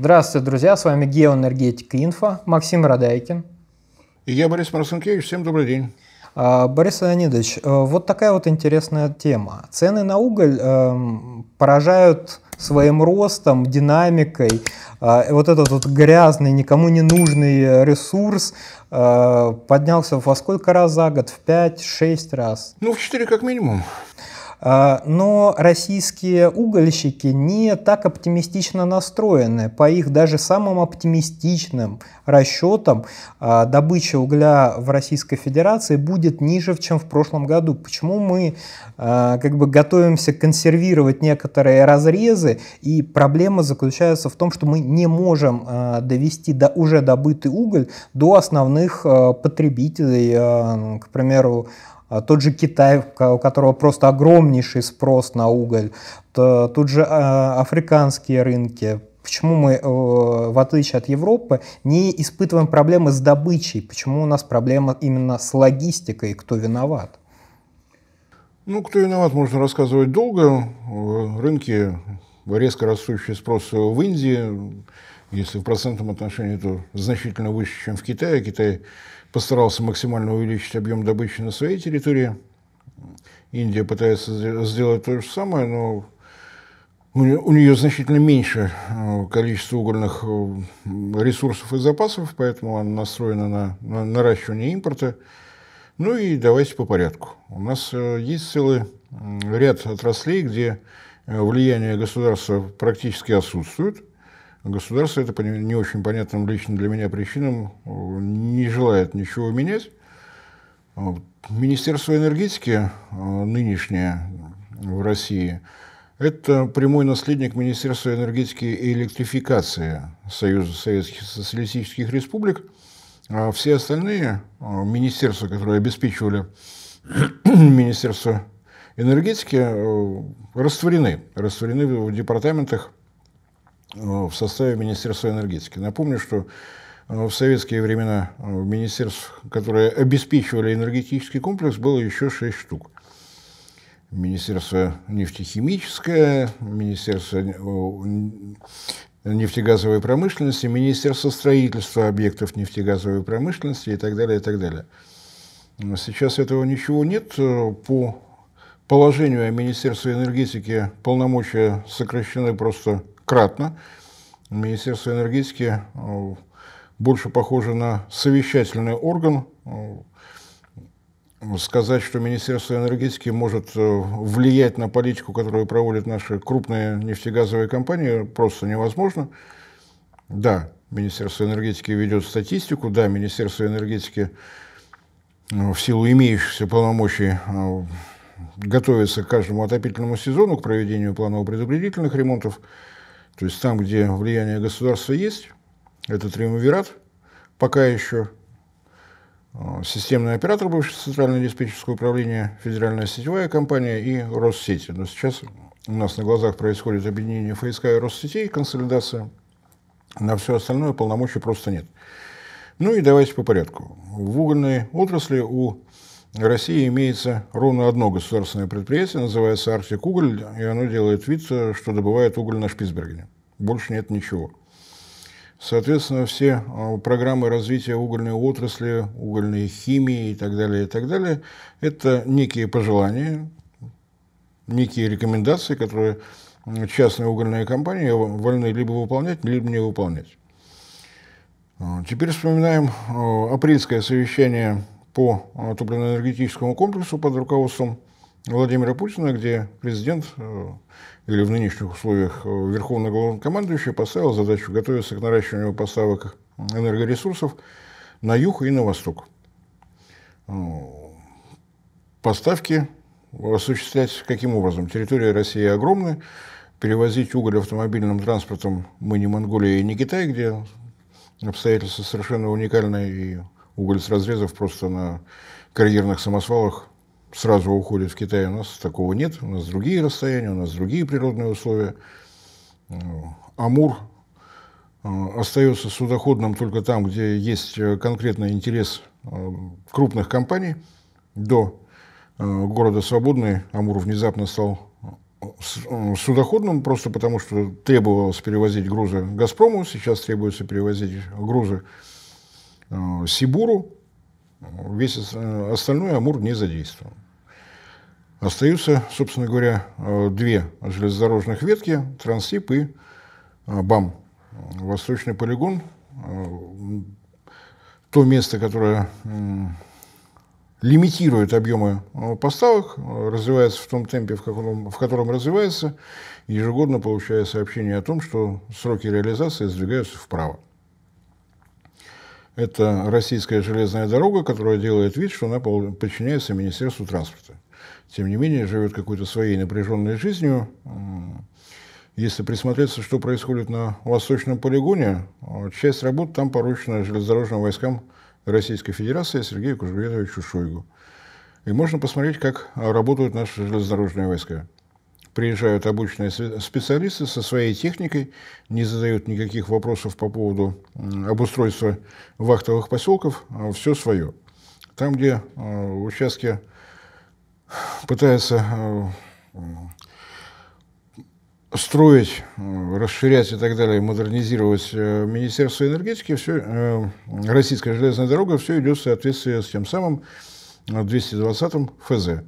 Здравствуйте, друзья, с вами Геоэнергетика Инфо, Максим Радайкин. И я, Борис Марцинкевич, всем добрый день. Борис Леонидович, вот такая вот интересная тема. Цены на уголь поражают своим ростом, динамикой. Вот этот вот грязный, никому не нужный ресурс поднялся во сколько раз за год? В 5-6 раз? Ну, в 4 как минимум. Но российские угольщики не так оптимистично настроены. По их даже самым оптимистичным расчетам добыча угля в Российской Федерации будет ниже, чем в прошлом году. Почему мы готовимся консервировать некоторые разрезы, и проблема заключается в том, что мы не можем довести до уже добытый уголь до основных потребителей, к примеру, тот же Китай, у которого просто огромнейший спрос на уголь, тут же африканские рынки. Почему мы, в отличие от Европы, не испытываем проблемы с добычей? Почему у нас проблема именно с логистикой? Кто виноват? Ну, кто виноват, можно рассказывать долго. Рынки, резко растущий спрос в Индии, если в процентном отношении, то значительно выше, чем в Китае. Китай постарался максимально увеличить объем добычи на своей территории. Индия пытается сделать то же самое, но у нее значительно меньше количество угольных ресурсов и запасов, поэтому она настроена на наращивание импорта. Ну и давайте по порядку. У нас есть целый ряд отраслей, где влияние государства практически отсутствует. Государство это по не очень понятным лично для меня причинам не желает ничего менять. Министерство энергетики нынешнее в России – это прямой наследник Министерства энергетики и электрификации Союза Советских Социалистических Республик. А все остальные министерства, которые обеспечивали Министерство энергетики, растворены в департаментах в составе Министерства энергетики. Напомню, что в советские времена министерств, которые обеспечивали энергетический комплекс, было еще 6 штук. Министерство нефтехимическое, Министерство нефтегазовой промышленности, Министерство строительства объектов нефтегазовой промышленности и так далее, и так далее. Сейчас этого ничего нет. По положению о Министерстве энергетики полномочия сокращены просто кратно. Министерство энергетики больше похоже на совещательный орган. Сказать, что Министерство энергетики может влиять на политику, которую проводят наши крупные нефтегазовые компании, просто невозможно. Да, Министерство энергетики ведет статистику, да, Министерство энергетики в силу имеющихся полномочий готовится к каждому отопительному сезону, к проведению планово-предупредительных ремонтов. То есть там, где влияние государства есть, этот триумвират, пока еще системный оператор, бывший Центральное диспетчерское управление, федеральная сетевая компания и Россети. Но сейчас у нас на глазах происходит объединение ФСК и Россетей, консолидация. На все остальное полномочий просто нет. Ну и давайте по порядку. В угольной отрасли у России имеется ровно одно государственное предприятие, называется «Арктик-Уголь», и оно делает вид, что добывает уголь на Шпицбергене. Больше нет ничего. Соответственно, все программы развития угольной отрасли, угольной химии и так далее, это некие пожелания, некие рекомендации, которые частные угольные компании вольны либо выполнять, либо не выполнять. Теперь вспоминаем апрельское совещание по топливно-энергетическому комплексу под руководством Владимира Путина, где президент, или в нынешних условиях верховный главнокомандующий, поставил задачу готовиться к наращиванию поставок энергоресурсов на юг и на восток. Поставки осуществлять каким образом? Территория России огромна, перевозить уголь автомобильным транспортом мы не Монголия и не Китай, где обстоятельства совершенно уникальные, и уголь с разрезов просто на карьерных самосвалах сразу уходит в Китай. У нас такого нет. У нас другие расстояния, у нас другие природные условия. Амур остается судоходным только там, где есть конкретный интерес крупных компаний. До города Свободный Амур внезапно стал судоходным, просто потому что требовалось перевозить грузы «Газпрому», сейчас требуется перевозить грузы «Сибуру», весь остальной Амур не задействован. Остаются, собственно говоря, две железнодорожных ветки, Транссиб и БАМ, Восточный полигон, то место, которое лимитирует объемы поставок, развивается в том темпе, в котором развивается, ежегодно получая сообщение о том, что сроки реализации сдвигаются вправо. Это российская железная дорога, которая делает вид, что она подчиняется Министерству транспорта. Тем не менее, живет какой-то своей напряженной жизнью. Если присмотреться, что происходит на Восточном полигоне, часть работ там поручена железнодорожным войскам Российской Федерации Сергею Кужугетовичу Шойгу. И можно посмотреть, как работают наши железнодорожные войска. Приезжают обычные специалисты со своей техникой, не задают никаких вопросов по поводу обустройства вахтовых поселков, все свое. Там, где участки пытаются строить, расширять и так далее, модернизировать Министерство энергетики, все, российская железная дорога, все идет в соответствии с тем самым 220-м ФЗ.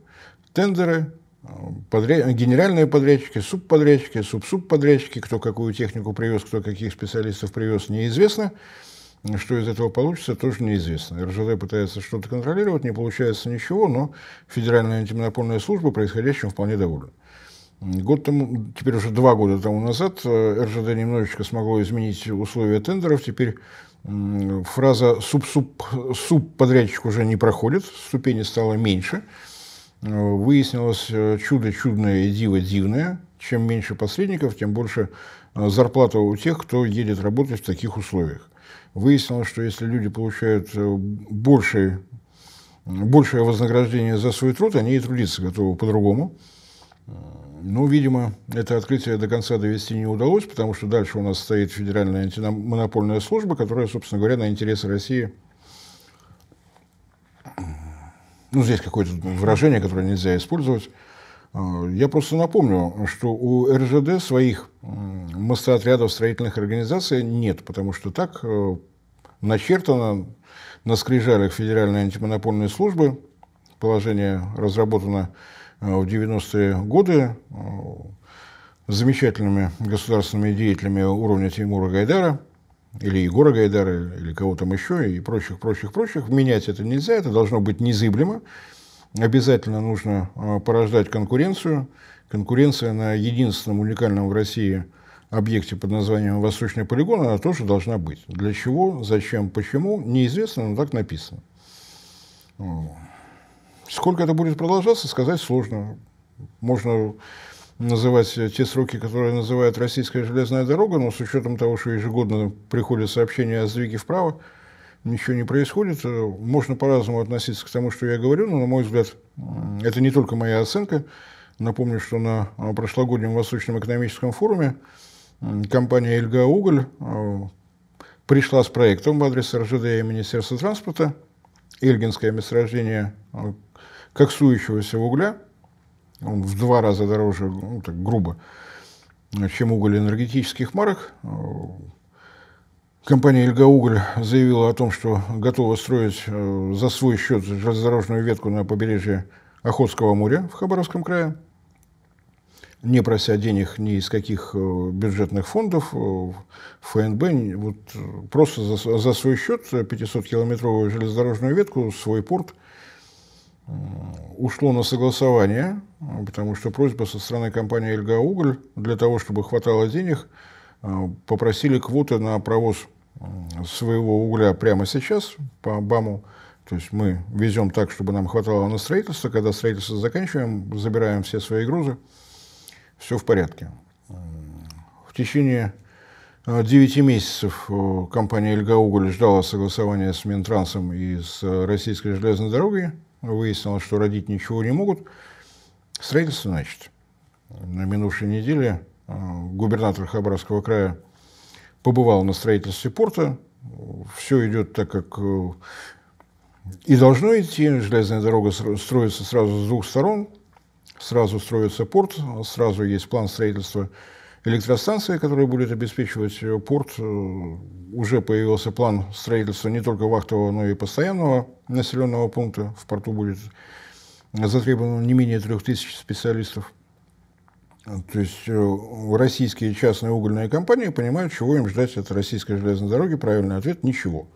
Тендеры, генеральные подрядчики, субподрядчики, субсубподрядчики, кто какую технику привез, кто каких специалистов привез, неизвестно. Что из этого получится, тоже неизвестно. РЖД пытается что-то контролировать, не получается ничего, но Федеральная антимонопольная служба происходящим вполне довольна. Год тому, теперь уже 2 года тому назад, РЖД немножечко смогло изменить условия тендеров. Теперь фраза «субподрядчик» уже не проходит, ступени стало меньше. Выяснилось чудо чудное и диво дивное. Чем меньше посредников, тем больше зарплата у тех, кто едет работать в таких условиях. Выяснилось, что если люди получают большее вознаграждение за свой труд, они и трудиться готовы по-другому. Ну, видимо, это открытие до конца довести не удалось, потому что дальше у нас стоит Федеральная антимонопольная служба, которая, собственно говоря, на интересы России... Ну, здесь какое-то выражение, которое нельзя использовать. Я просто напомню, что у РЖД своих мостоотрядов строительных организаций нет, потому что так начертано на скрижалях Федеральной антимонопольной службы. Положение разработано в 90-е годы замечательными государственными деятелями уровня Тимура Гайдара, или Егора Гайдара, или кого там еще, и прочих. Менять это нельзя, это должно быть незыблемо. Обязательно нужно порождать конкуренцию. Конкуренция на единственном уникальном в России объекте под названием «Восточный полигон», она тоже должна быть. Для чего, зачем, почему, неизвестно, но так написано. Сколько это будет продолжаться, сказать сложно. Можно называть те сроки, которые называет российская железная дорога, но с учетом того, что ежегодно приходят сообщения о сдвиге вправо, ничего не происходит. Можно по-разному относиться к тому, что я говорю, но, на мой взгляд, это не только моя оценка. Напомню, что на прошлогоднем Восточном экономическом форуме компания «Эльга Уголь» пришла с проектом в адрес РЖД и Министерства транспорта «Эльгинское месторождение» коксующегося угля. Он в 2 раза дороже, ну, так грубо, чем уголь энергетических марок. Компания «Эльга Уголь» заявила о том, что готова строить за свой счет железнодорожную ветку на побережье Охотского моря в Хабаровском крае, не прося денег ни из каких бюджетных фондов, ФНБ, вот просто за свой счет 500-километровую железнодорожную ветку, свой порт. Ушло на согласование, потому что просьба со стороны компании «Эльга Уголь» для того, чтобы хватало денег, попросили квоты на провоз своего угля прямо сейчас по БАМу. То есть мы везем так, чтобы нам хватало на строительство. Когда строительство заканчиваем, забираем все свои грузы, все в порядке. В течение 9 месяцев компания «Эльга Уголь» ждала согласования с Минтрансом и с Российской железной дорогой. Выяснилось, что родить ничего не могут. Строительство начато. На минувшей неделе губернатор Хабаровского края побывал на строительстве порта. Все идет так, как и должно идти. Железная дорога строится сразу с 2 сторон. сразу строится порт, сразу есть план строительства электростанции, которые будут обеспечивать порт. Уже появился план строительства не только вахтового, но и постоянного населенного пункта. В порту будет затребовано не менее 3000 специалистов. То есть российские частные угольные компании понимают, чего им ждать от российской железной дороги. Правильный ответ – ничего.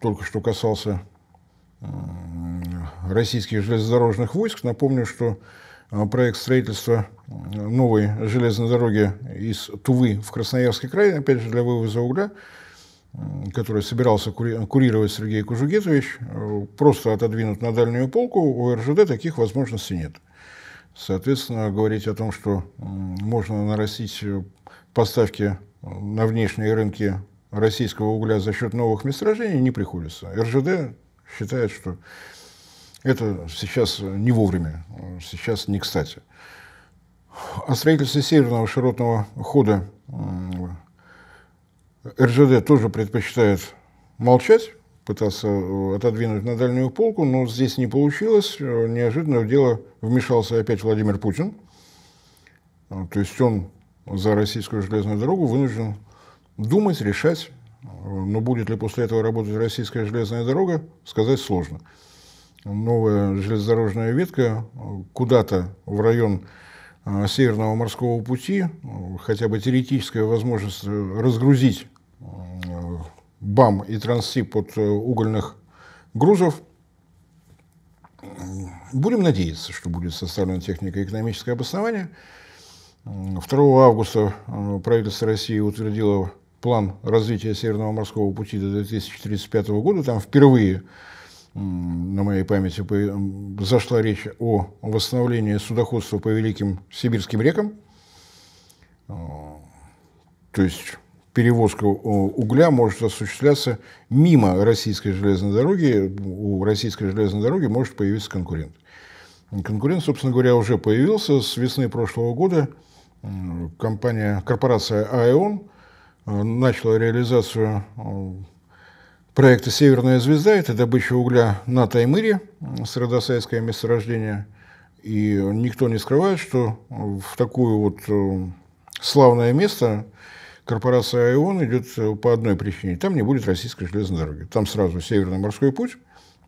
Только что касался российских железнодорожных войск, напомню, что проект строительства новой железной дороги из Тувы в Красноярский край, опять же, для вывоза угля, который собирался курировать Сергей Кужугетович, просто отодвинут на дальнюю полку. У РЖД таких возможностей нет. Соответственно, говорить о том, что можно нарастить поставки на внешние рынки российского угля за счет новых месторождений, не приходится. РЖД считает, что это сейчас не вовремя, сейчас не кстати. О строительстве северного широтного хода РЖД тоже предпочитает молчать, пытаться отодвинуть на дальнюю полку, но здесь не получилось. Неожиданно в дело вмешался опять Владимир Путин. То есть он за российскую железную дорогу вынужден думать, решать, но будет ли после этого работать российская железная дорога, сказать сложно. Новая железнодорожная ветка куда-то в район Северного морского пути, хотя бы теоретическая возможность разгрузить БАМ и Транссиб от угольных грузов. Будем надеяться, что будет составлено технико-экономическое обоснование. 2 августа правительство России утвердило план развития Северного морского пути до 2035 года. Там впервые, на моей памяти, зашла речь о восстановлении судоходства по Великим Сибирским рекам. То есть перевозка угля может осуществляться мимо российской железной дороги. У российской железной дороги может появиться конкурент. Конкурент, собственно говоря, уже появился. С весны прошлого года корпорация АЕОН начала реализацию проекта «Северная звезда». Это добыча угля на Таймыре, Средосайское месторождение. И никто не скрывает, что в такое вот славное место корпорация АЕОН идет по одной причине. Там не будет российской железной дороги. Там сразу Северный морской путь.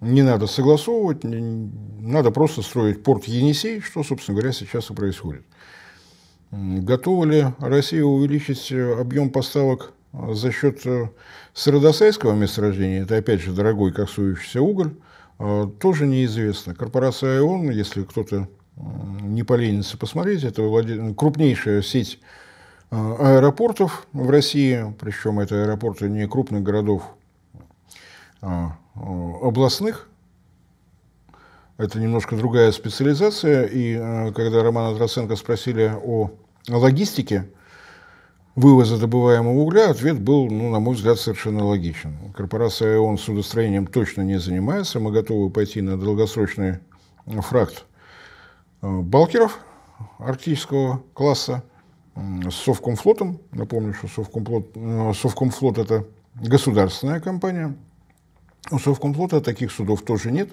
Не надо согласовывать, надо просто строить порт Енисей, что, собственно говоря, сейчас и происходит. Готова ли Россия увеличить объем поставок за счет Средосайского месторождения? Это, опять же, дорогой коксующийся уголь. Тоже неизвестно. Корпорация АЭОН, если кто-то не поленится посмотреть, это крупнейшая сеть аэропортов в России. Причем это аэропорты не крупных городов, а областных. Это немножко другая специализация. И когда Романа Адраценко спросили о логистике вывоза добываемого угля, ответ был, ну, на мой взгляд, совершенно логичен. Корпорация АЭОН судостроением точно не занимается. Мы готовы пойти на долгосрочный фракт балкеров арктического класса с Совкомфлотом. Напомню, что Совкомфлот – это государственная компания. У Совкомфлота таких судов тоже нет.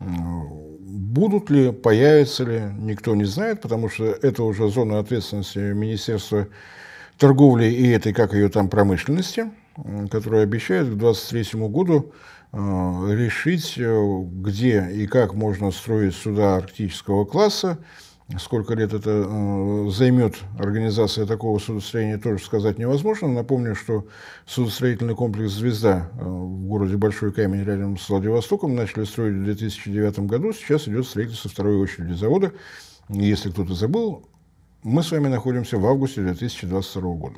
Будут ли, появятся ли, никто не знает, потому что это уже зона ответственности Министерства торговли и этой, как ее там, промышленности, которая обещает к 2023 году решить, где и как можно строить суда арктического класса. Сколько лет это займет организация такого судостроения, тоже сказать невозможно. Напомню, что судостроительный комплекс «Звезда» в городе Большой Камень рядом с Владивостоком начали строить в 2009 году. Сейчас идет строительство второй очереди завода. Если кто-то забыл, мы с вами находимся в августе 2022 года.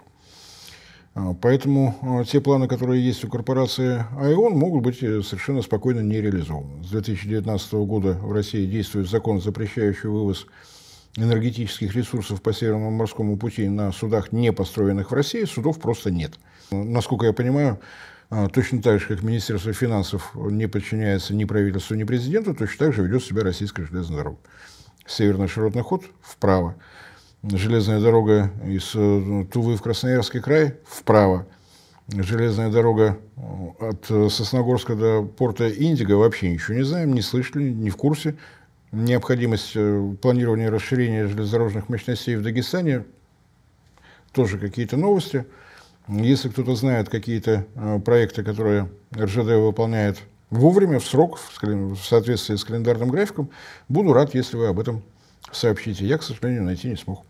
Поэтому те планы, которые есть у корпорации АЭОН, могут быть совершенно спокойно не реализованы. С 2019 года в России действует закон, запрещающий вывоз энергетических ресурсов по Северному морскому пути на судах, не построенных в России. Судов просто нет. Насколько я понимаю, точно так же, как Министерство финансов не подчиняется ни правительству, ни президенту, точно так же ведет себя российская железная дорога. Северный широтный ход вправо. Железная дорога из Тувы в Красноярский край вправо. Железная дорога от Сосногорска до порта Индиго, вообще ничего не знаем, не слышали, не в курсе. необходимость планирования расширения железнодорожных мощностей в Дагестане, тоже какие-то новости. Если кто-то знает какие-то проекты, которые РЖД выполняет вовремя, в срок, в соответствии с календарным графиком, буду рад, если вы об этом сообщите. Я, к сожалению, найти не смог.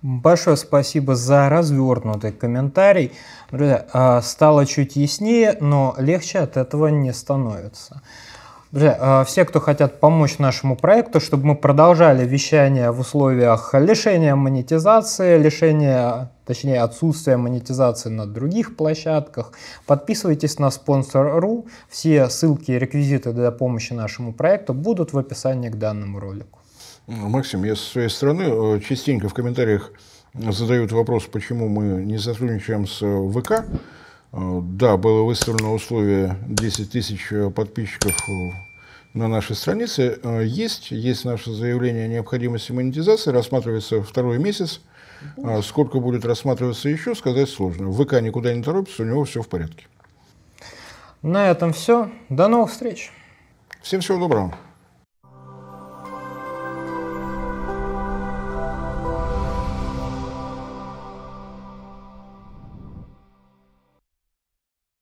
Большое спасибо за развернутый комментарий. Друзья, стало чуть яснее, но легче от этого не становится. Друзья, все, кто хотят помочь нашему проекту, чтобы мы продолжали вещание в условиях лишения монетизации, точнее отсутствия монетизации на других площадках, подписывайтесь на спонсор.ру. Все ссылки и реквизиты для помощи нашему проекту будут в описании к данному ролику. Максим, я со своей стороны частенько в комментариях задают вопрос, почему мы не сотрудничаем с ВК. Да, было выставлено условие 10 тысяч подписчиков на нашей странице. Есть наше заявление о необходимости монетизации, рассматривается второй месяц. Сколько будет рассматриваться еще, сказать сложно. ВК никуда не торопится, у него все в порядке. На этом все. До новых встреч. Всем всего доброго.